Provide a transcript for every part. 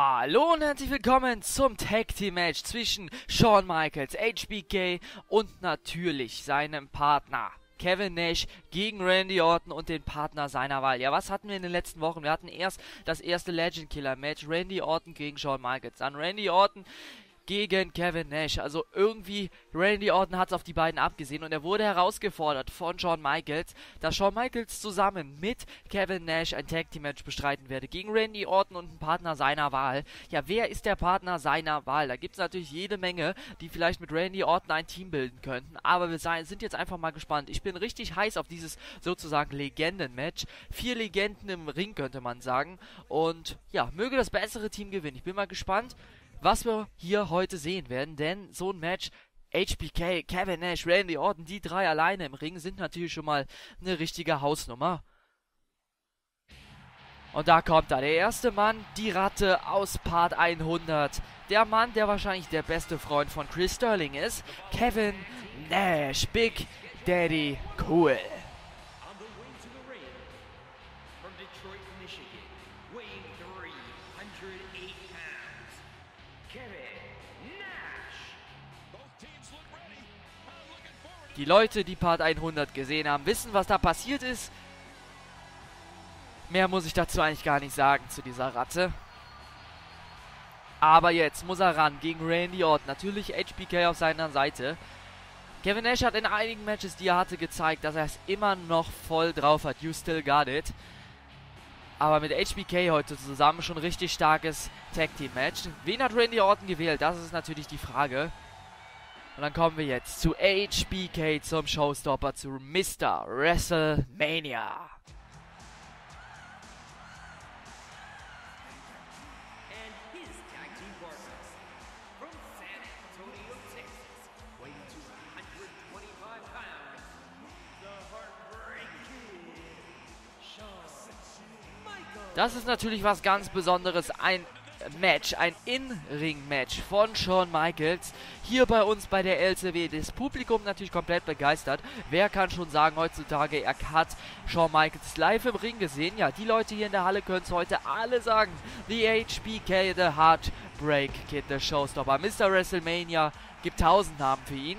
Hallo und herzlich willkommen zum Tag Team Match zwischen Shawn Michaels, HBK und natürlich seinem Partner Kevin Nash gegen Randy Orton und den Partner seiner Wahl. Ja, was hatten wir in den letzten Wochen? Wir hatten erst das erste Legend Killer Match, Randy Orton gegen Shawn Michaels, dann Randy Orton gegen Kevin Nash. Also irgendwie Randy Orton hat es auf die beiden abgesehen und er wurde herausgefordert von Shawn Michaels, dass Shawn Michaels zusammen mit Kevin Nash ein Tag Team Match bestreiten werde gegen Randy Orton und einen Partner seiner Wahl. Ja, wer ist der Partner seiner Wahl? Da gibt es natürlich jede Menge, die vielleicht mit Randy Orton ein Team bilden könnten, aber wir sind jetzt einfach mal gespannt. Ich bin richtig heiß auf dieses sozusagen Legenden-Match. 4 Legenden im Ring, könnte man sagen, und ja, möge das bessere Team gewinnen. Ich bin mal gespannt, was wir hier heute sehen werden, denn so ein Match, HBK, Kevin Nash, Randy Orton, die drei alleine im Ring sind natürlich schon mal eine richtige Hausnummer. Und da kommt er, der erste Mann, die Ratte aus Part 100. Der Mann, der wahrscheinlich der beste Freund von Chris Sterling ist, Kevin Nash, Big Daddy Cool. Die Leute, die Part 100 gesehen haben, wissen, was da passiert ist. Mehr muss ich dazu eigentlich gar nicht sagen, zu dieser Ratte. Aber jetzt muss er ran gegen Randy Orton. Natürlich HBK auf seiner Seite. Kevin Nash hat in einigen Matches, die er hatte, gezeigt, dass er es immer noch voll drauf hat. You still got it. Aber mit HBK heute zusammen schon ein richtig starkes Tag-Team-Match. Wen hat Randy Orton gewählt? Das ist natürlich die Frage. Und dann kommen wir jetzt zu HBK, zum Showstopper, zu Mr. WrestleMania. Das ist natürlich was ganz Besonderes, ein Match, ein In-Ring-Match von Shawn Michaels, hier bei uns bei der LCW, das Publikum natürlich komplett begeistert. Wer kann schon sagen heutzutage, er hat Shawn Michaels live im Ring gesehen? Ja, die Leute hier in der Halle können es heute alle sagen. The HBK, The Heartbreak Kid, The Showstopper, Mr. WrestleMania, gibt 1000 Namen für ihn.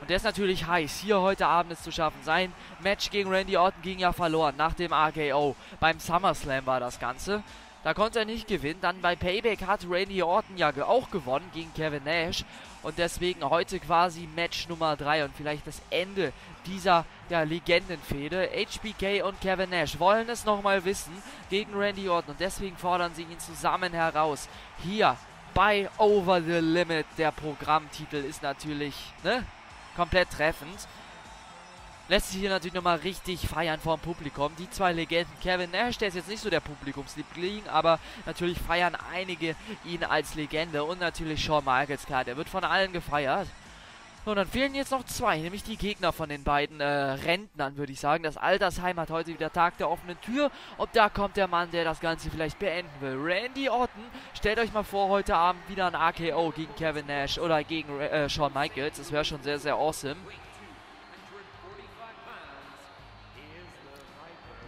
Und der ist natürlich heiß, hier heute Abend es zu schaffen. Sein Match gegen Randy Orton ging ja verloren, nach dem RKO. Beim SummerSlam war das Ganze. Da konnte er nicht gewinnen, dann bei Payback hat Randy Orton ja auch gewonnen gegen Kevin Nash und deswegen heute quasi Match Nummer 3 und vielleicht das Ende dieser Legendenfehde. HBK und Kevin Nash wollen es nochmal wissen gegen Randy Orton und deswegen fordern sie ihn zusammen heraus. Hier bei Over the Limit, der Programmtitel ist natürlich komplett treffend. Lässt sich hier natürlich nochmal richtig feiern vom Publikum. Die zwei Legenden, Kevin Nash, der ist jetzt nicht so der Publikumsliebling, aber natürlich feiern einige ihn als Legende. Und natürlich Shawn Michaels, klar, der wird von allen gefeiert. So, und dann fehlen jetzt noch zwei, nämlich die Gegner von den beiden Rentnern, würde ich sagen. Das Altersheim hat heute wieder Tag der offenen Tür. Und da kommt der Mann, der das Ganze vielleicht beenden will. Randy Orton, stellt euch mal vor, heute Abend wieder ein RKO gegen Kevin Nash oder gegen Shawn Michaels. Das wäre schon sehr, sehr awesome.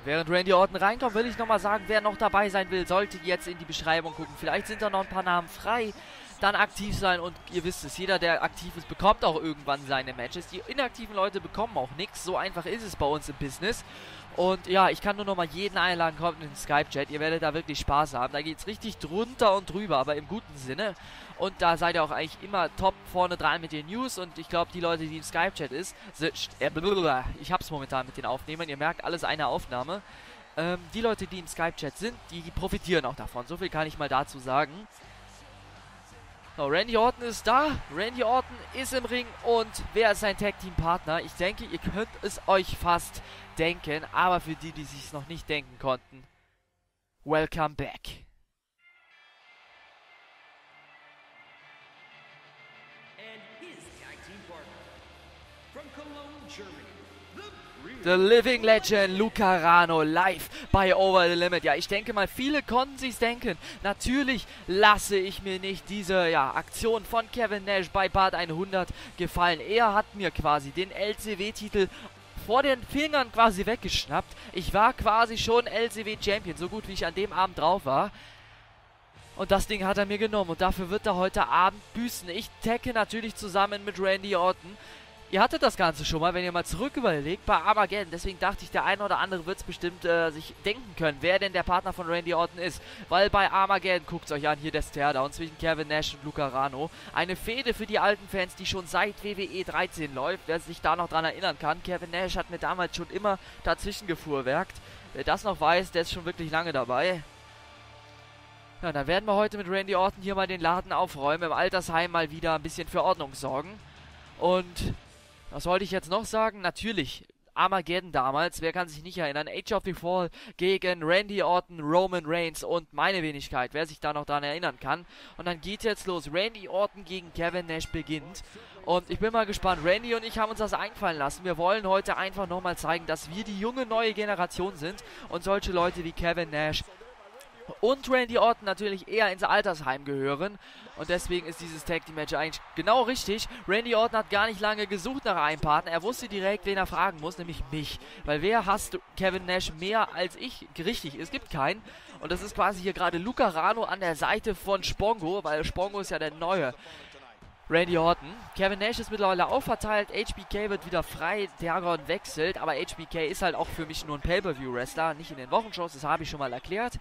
Während Randy Orton reinkommt, will ich nochmal sagen, wer noch dabei sein will, sollte jetzt in die Beschreibung gucken. Vielleicht sind da noch ein paar Namen frei, dann aktiv sein und ihr wisst es, jeder, der aktiv ist, bekommt auch irgendwann seine Matches. Die inaktiven Leute bekommen auch nichts, so einfach ist es bei uns im Business. Und ja, ich kann nur nochmal jeden einladen, kommt in den Skype-Chat, ihr werdet da wirklich Spaß haben. Da geht es richtig drunter und drüber, aber im guten Sinne. Und da seid ihr auch eigentlich immer top vorne dran mit den News und ich glaube, die Leute, die im Skype-Chat sind, ich hab's momentan mit den Aufnehmern, ihr merkt, alles eine Aufnahme. Die Leute, die im Skype-Chat sind, die profitieren auch davon, so viel kann ich mal dazu sagen. So, Randy Orton ist da, Randy Orton ist im Ring und wer ist sein Tag-Team-Partner? Ich denke, ihr könnt es euch fast denken, aber für die, die sich es noch nicht denken konnten, welcome back. The Living Legend, Lukerano, live bei Over the Limit. Ja, ich denke mal, viele konnten sich's denken. Natürlich lasse ich mir nicht diese Aktion von Kevin Nash bei Part 100 gefallen. Er hat mir quasi den LCW-Titel vor den Fingern quasi weggeschnappt. Ich war quasi schon LCW-Champion, so gut wie ich an dem Abend drauf war. Und das Ding hat er mir genommen und dafür wird er heute Abend büßen. Ich tagge natürlich zusammen mit Randy Orton. Ihr hattet das Ganze schon mal, wenn ihr mal zurück überlegt, bei Armageddon. Deswegen dachte ich, der eine oder andere wird es bestimmt sich denken können, wer denn der Partner von Randy Orton ist. Weil bei Armageddon, guckt es euch an, hier der Stairdown zwischen Kevin Nash und Lukerano. Eine Fehde für die alten Fans, die schon seit WWE 13 läuft. Wer sich da noch dran erinnern kann, Kevin Nash hat mir damals schon immer dazwischen gefuhrwerkt. Wer das noch weiß, der ist schon wirklich lange dabei. Ja, dann werden wir heute mit Randy Orton hier mal den Laden aufräumen, im Altersheim mal wieder ein bisschen für Ordnung sorgen. Und was wollte ich jetzt noch sagen? Natürlich, Armageddon damals, wer kann sich nicht erinnern, Age of the Fall gegen Randy Orton, Roman Reigns und meine Wenigkeit, wer sich da noch daran erinnern kann. Und dann geht's jetzt los, Randy Orton gegen Kevin Nash beginnt. Und ich bin mal gespannt, Randy und ich haben uns das einfallen lassen. Wir wollen heute einfach nochmal zeigen, dass wir die junge neue Generation sind und solche Leute wie Kevin Nash und Randy Orton natürlich eher ins Altersheim gehören. Und deswegen ist dieses Tag Team Match eigentlich genau richtig. Randy Orton hat gar nicht lange gesucht nach einem Partner. Er wusste direkt, wen er fragen muss, nämlich mich. Weil wer hasst Kevin Nash mehr als ich? Richtig, es gibt keinen. Und das ist quasi hier gerade Lukerano an der Seite von Spongo, weil Spongo ist ja der neue Randy Orton. Kevin Nash ist mittlerweile auch verteilt, HBK wird wieder frei, Dragon wechselt. Aber HBK ist halt auch für mich nur ein Pay-Per-View-Wrestler, nicht in den Wochenshows, das habe ich schon mal erklärt.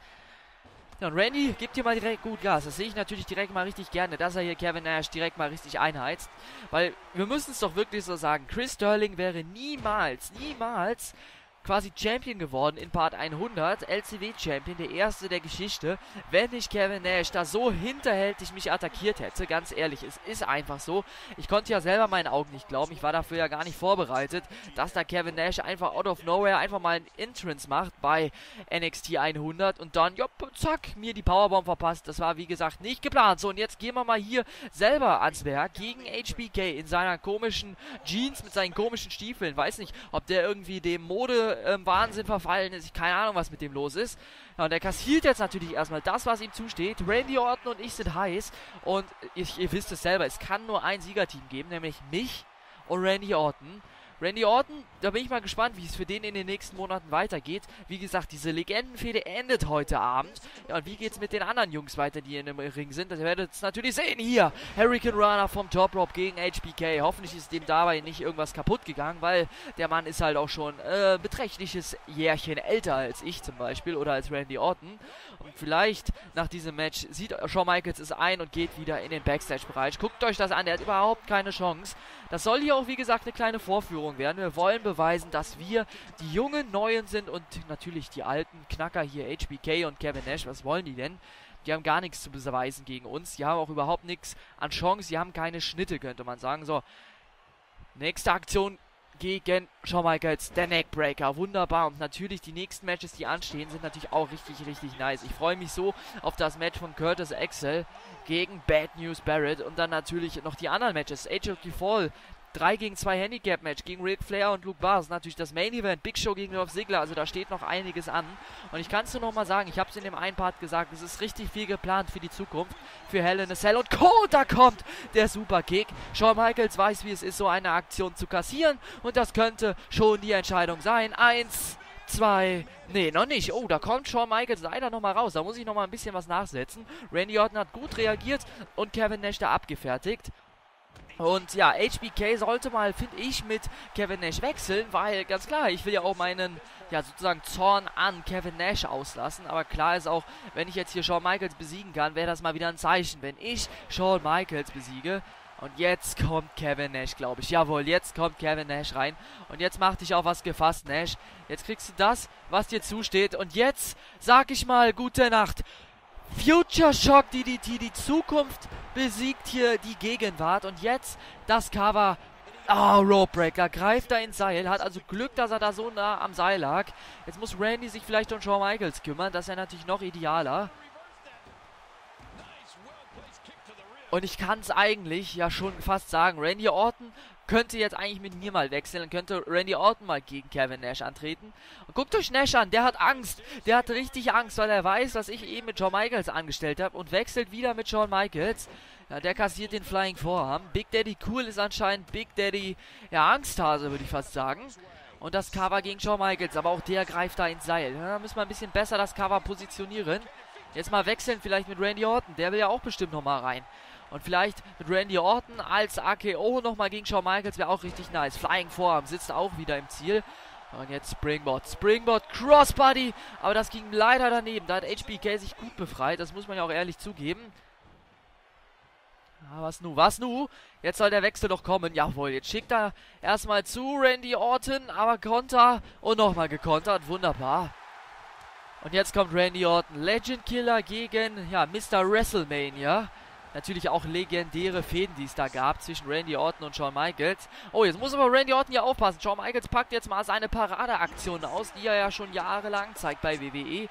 Und Randy gibt hier mal direkt gut Gas. Das sehe ich natürlich direkt mal richtig gerne, dass er hier Kevin Nash direkt mal richtig einheizt. Weil wir müssen es doch wirklich so sagen, Chris Sterling wäre niemals, niemals quasi Champion geworden in Part 100. LCW Champion, der erste der Geschichte, wenn nicht Kevin Nash da so hinterhältig mich attackiert hätte. Ganz ehrlich, es ist einfach so. Ich konnte ja selber meinen Augen nicht glauben. Ich war dafür ja gar nicht vorbereitet, dass da Kevin Nash einfach out of nowhere einfach mal einen Entrance macht bei NXT 100 und dann, jopp, zack, mir die Powerbomb verpasst. Das war, wie gesagt, nicht geplant. So, und jetzt gehen wir mal hier selber ans Werk gegen HBK in seiner komischen Jeans mit seinen komischen Stiefeln. Weiß nicht, ob der irgendwie dem Mode Wahnsinn verfallen ist. Keine Ahnung, was mit dem los ist. Ja, und er kassiert jetzt natürlich erstmal das, was ihm zusteht. Randy Orton und ich sind heiß. Und ihr wisst es selber, es kann nur ein Siegerteam geben, nämlich mich und Randy Orton. Randy Orton, da bin ich mal gespannt, wie es für den in den nächsten Monaten weitergeht. Wie gesagt, diese Legendenfehde endet heute Abend. Ja, und wie geht's mit den anderen Jungs weiter, die in dem Ring sind? Das werdet ihr natürlich sehen hier. Hurricane Runner vom Top Rope gegen HBK. Hoffentlich ist dem dabei nicht irgendwas kaputt gegangen, weil der Mann ist halt auch schon beträchtliches Jährchen älter als ich zum Beispiel oder als Randy Orton. Und vielleicht nach diesem Match sieht Shawn Michaels es ein und geht wieder in den Backstage-Bereich. Guckt euch das an, der hat überhaupt keine Chance. Das soll hier auch, wie gesagt, eine kleine Vorführung werden. Wir wollen beweisen, dass wir die jungen Neuen sind und natürlich die alten Knacker hier, HBK und Kevin Nash. Was wollen die denn? Die haben gar nichts zu beweisen gegen uns. Die haben auch überhaupt nichts an Chance. Die haben keine Schnitte, könnte man sagen. So, nächste Aktion gegen Shawn Michaels, der Neckbreaker. Wunderbar. Und natürlich die nächsten Matches, die anstehen, sind natürlich auch richtig, richtig nice. Ich freue mich so auf das Match von Curtis Axel gegen Bad News Barrett und dann natürlich noch die anderen Matches. Age of the Fall, 3 gegen 2 Handicap-Match gegen Ric Flair und Luke Barr ist natürlich das Main-Event. Big Show gegen Dolph Ziggler, also da steht noch einiges an. Und ich kann es nur nochmal sagen, ich habe es in dem einen Part gesagt, es ist richtig viel geplant für die Zukunft, für Hell in a Cell. Und da kommt der Superkick. Shawn Michaels weiß, wie es ist, so eine Aktion zu kassieren. Und das könnte schon die Entscheidung sein. 1, 2, nee, noch nicht. Oh, da kommt Shawn Michaels leider nochmal raus. Da muss ich nochmal ein bisschen was nachsetzen. Randy Orton hat gut reagiert und Kevin Nash da abgefertigt. Und ja, HBK sollte mal, finde ich, mit Kevin Nash wechseln, weil ganz klar, ich will ja auch meinen, ja sozusagen Zorn an Kevin Nash auslassen, aber klar ist auch, wenn ich jetzt hier Shawn Michaels besiegen kann, wäre das mal wieder ein Zeichen, wenn ich Shawn Michaels besiege. Und jetzt kommt Kevin Nash, glaube ich. Jawohl, jetzt kommt Kevin Nash rein. Und jetzt mach dich auf was gefasst, Nash. Jetzt kriegst du das, was dir zusteht. Und jetzt sag ich mal, gute Nacht. Future Shock DDT, die Zukunft besiegt hier die Gegenwart und jetzt das Cover. Roadbreaker greift da ins Seil, hat also Glück, dass er da so nah am Seil lag. Jetzt muss Randy sich vielleicht um Shawn Michaels kümmern, das ist ja natürlich noch idealer. Und ich kann es eigentlich ja schon fast sagen, Randy Orton könnte jetzt eigentlich mit mir mal wechseln, dann könnte Randy Orton mal gegen Kevin Nash antreten. Und guckt euch Nash an, der hat Angst, der hat richtig Angst, weil er weiß, was ich eben mit Shawn Michaels angestellt habe und wechselt wieder mit Shawn Michaels. Ja, der kassiert den Flying Forearm. Big Daddy Cool ist anscheinend Big Daddy, ja, Angsthase, würde ich fast sagen. Und das Cover gegen Shawn Michaels, aber auch der greift da ins Seil. Ja, da müssen wir ein bisschen besser das Cover positionieren. Jetzt mal wechseln vielleicht mit Randy Orton. Der will ja auch bestimmt nochmal rein. Und vielleicht mit Randy Orton als AKO nochmal gegen Shawn Michaels wäre auch richtig nice. Flying Forearm sitzt auch wieder im Ziel. Und jetzt Springboard. Springboard, Crossbody. Aber das ging leider daneben. Da hat HBK sich gut befreit. Das muss man ja auch ehrlich zugeben. Ah, was nu? Was nu? Jetzt soll der Wechsel doch kommen. Jawohl, jetzt schickt er erstmal zu Randy Orton. Aber Konter und nochmal gekontert. Wunderbar. Und jetzt kommt Randy Orton. Legend Killer gegen, ja, Mr. WrestleMania. Natürlich auch legendäre Fäden, die es da gab zwischen Randy Orton und Shawn Michaels. Oh, jetzt muss aber Randy Orton ja aufpassen. Shawn Michaels packt jetzt mal seine Paradeaktion aus, die er ja schon jahrelang zeigt bei WWE.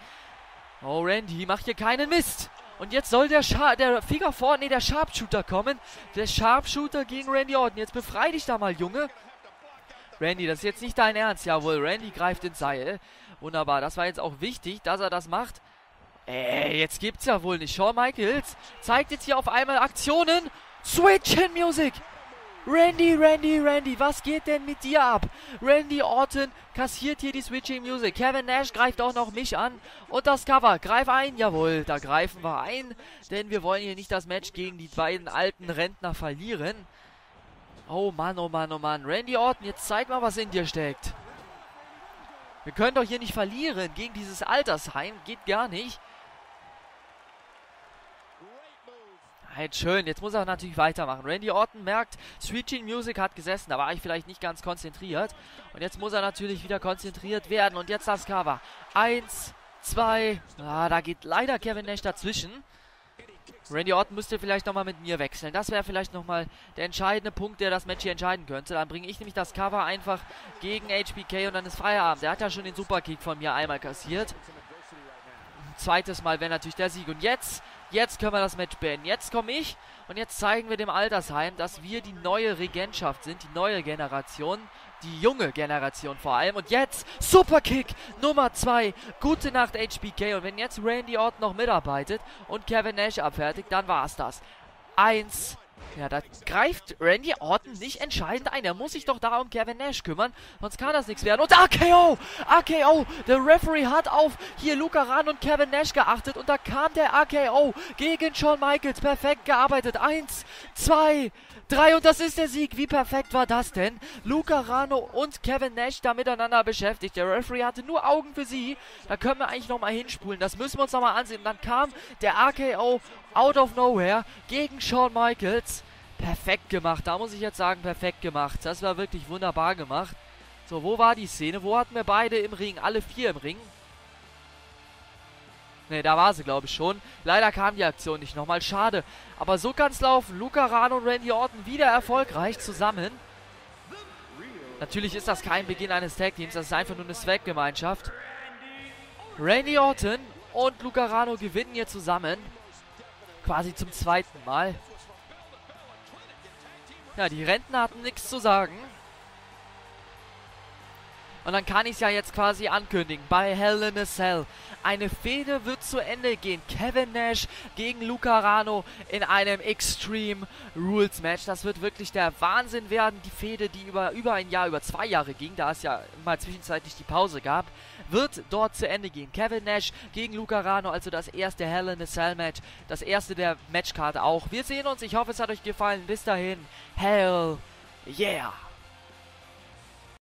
Oh, Randy macht hier keinen Mist. Und jetzt soll der Sharpshooter kommen. Der Sharpshooter gegen Randy Orton. Jetzt befrei dich da mal, Junge. Randy, das ist jetzt nicht dein Ernst. Jawohl, Randy greift ins Seil. Wunderbar, das war jetzt auch wichtig, dass er das macht. Jetzt gibt's ja wohl nicht. Shawn Michaels zeigt jetzt hier auf einmal Aktionen. Switching Music. Randy, was geht denn mit dir ab? Randy Orton kassiert hier die Switching Music. Kevin Nash greift auch noch mich an. Und das Cover, greif ein. Jawohl, da greifen wir ein. Denn wir wollen hier nicht das Match gegen die beiden alten Rentner verlieren. Oh Mann. Randy Orton, jetzt zeig mal, was in dir steckt. Wir können doch hier nicht verlieren gegen dieses Altersheim. Geht gar nicht. Halt schön, jetzt muss er natürlich weitermachen. Randy Orton merkt, Switching Music hat gesessen. Da war ich vielleicht nicht ganz konzentriert. Und jetzt muss er natürlich wieder konzentriert werden. Und jetzt das Cover. 1, 2. Da geht leider Kevin Nash dazwischen. Randy Orton müsste vielleicht nochmal mit mir wechseln. Das wäre vielleicht nochmal der entscheidende Punkt, der das Match hier entscheiden könnte. Dann bringe ich nämlich das Cover einfach gegen HBK und dann ist Feierabend. Der hat ja schon den Superkick von mir einmal kassiert. Ein zweites Mal wäre natürlich der Sieg. Und jetzt können wir das Match beenden. Jetzt komme ich und jetzt zeigen wir dem Altersheim, dass wir die neue Regentschaft sind. Die neue Generation. Die junge Generation vor allem. Und jetzt Superkick Nummer 2. Gute Nacht HBK. Und wenn jetzt Randy Orton noch mitarbeitet und Kevin Nash abfertigt, dann war es das. 1. Ja, da greift Randy Orton nicht entscheidend ein. Er muss sich doch da um Kevin Nash kümmern. Sonst kann das nichts werden. Und AKO. Der Referee hat auf hier Lukerano und Kevin Nash geachtet. Und da kam der AKO gegen Shawn Michaels. Perfekt gearbeitet. 1, 2, 3. Und das ist der Sieg. Wie perfekt war das denn? Lukerano und Kevin Nash da miteinander beschäftigt. Der Referee hatte nur Augen für sie. Da können wir eigentlich nochmal hinspulen. Das müssen wir uns nochmal ansehen. Und dann kam der AKO out of nowhere gegen Shawn Michaels. Perfekt gemacht, da muss ich jetzt sagen, perfekt gemacht. Das war wirklich wunderbar gemacht. So, wo war die Szene? Wo hatten wir beide im Ring? Alle vier im Ring? Ne, da war sie, glaube ich, schon. Leider kam die Aktion nicht nochmal, schade. Aber so kann es laufen. Lukerano und Randy Orton wieder erfolgreich zusammen. Natürlich ist das kein Beginn eines Tag-Teams, das ist einfach nur eine Zweckgemeinschaft. Randy Orton und Lukerano gewinnen hier zusammen. Quasi zum zweiten Mal. Ja, die Rentner hatten nichts zu sagen. Und dann kann ich es ja jetzt quasi ankündigen. Bei Hell in a Cell. Eine Fehde wird zu Ende gehen. Kevin Nash gegen Lukerano in einem Extreme Rules Match. Das wird wirklich der Wahnsinn werden. Die Fehde, die über 2 Jahre ging, da es ja mal zwischenzeitlich die Pause gab, wird dort zu Ende gehen. Kevin Nash gegen Lukerano, also das erste Hell in a Cell Match. Das erste der Matchkarte auch. Wir sehen uns. Ich hoffe, es hat euch gefallen. Bis dahin. Hell yeah!